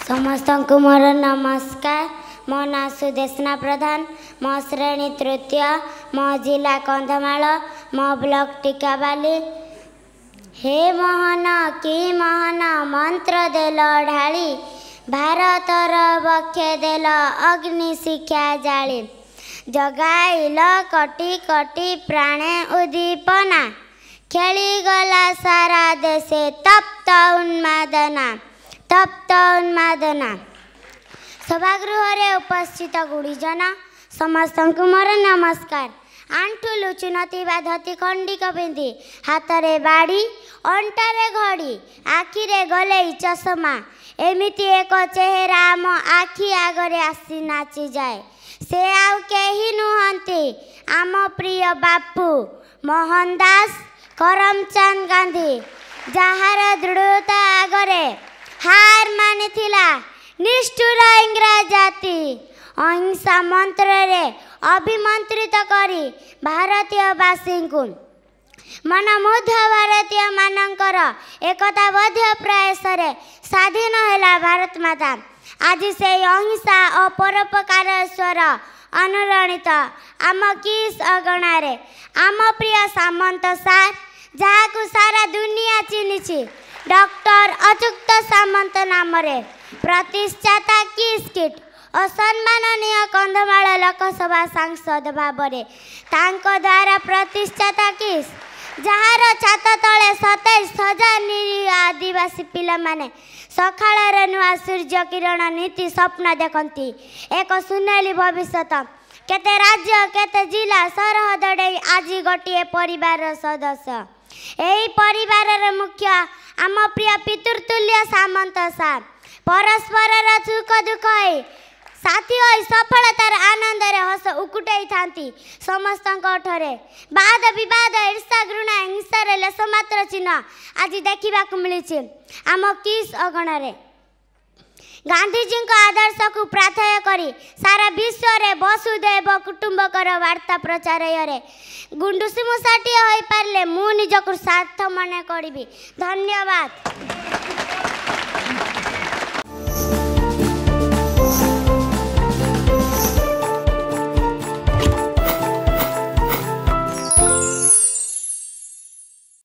समस्तंकु मोर नमस्कार। मो ना सुदेशना प्रधान, मो श्रेणी तृतीय, मो जिला कंधमाल, मो ब्लॉक टीकाबाली। हे मोहन की मोहन मंत्र देल ढाली, भारतर बक्षे देल अग्नि शिक्षा जाली। जगाइल कटि कटि प्राणे उद्दीपना, खेली गला सारा देशे तप्त उन्मादना। तप्त उन्मादना सभागृह उपस्थित गुड़ीजन समस्त को मोर नमस्कार। आंठू लुचुनती बाधती खंडिक पिंधि, हाथ में बाड़ी अंटारे घड़ी, आखिरे गलई चषमा। एमिति एक चेहरा मो आखि आगरे आसी नाची जाए, से आउ केही नुहंती आम प्रिय बापू मोहन दास करमचंद गांधी। जार दृढ़ता आगरे हार मानी थिला निष्ठुर इंग्रज जाति, अहिंसा मंत्र रे अभिमंत्रित करी भारतीय बासिंकु। मनमुग्ध भारतीय मानकर एकताबद्ध प्रयास रे स्वाधीन हैला भारत माता। आज से अहिंसा और परोपकार स्वर अनुरणित आम किस अगणारे आम प्रिय सामंत सार, जहाँ सारा दुनिया चिन्हिछि डॉक्टर अच्युत सामंत नाम रे। प्रतिष्ठाता किस किट और सम्माननीय कंधमाल लोकसभा सांसद भावरे द्वारा प्रतिष्ठाता किस, जार छात तले 27,000 निरीह आदिवासी पिला माने सकाळर नुआ सूर्य किरण नीति स्वप्न देखती एक सुनहली भविष्य। केते राज्य केते जिला सरहद डेई आज गोटे परिवार सदस्य, एई परिवार मुख्य आम प्रिय पितृतुल्य सामंत सार। परस्पर सुख दुख साथी होई सफलतार आनंद रे हस उकुटाई थांती समस्त ठरे। बाद विवाद ईर्षा घृणा हिंसा रे लेस मात्र चिन्ह आज देखा मिली आम किस अगणरे। गांधीजी को आदर्श को प्रार्थना करी सारा विश्व रे वसुधैव कुटुंबकर वार्ता प्रचार रे गुंडुसी मुसाटी होई पारले मु निजक सार्थ मने करिबी। धन्यवाद।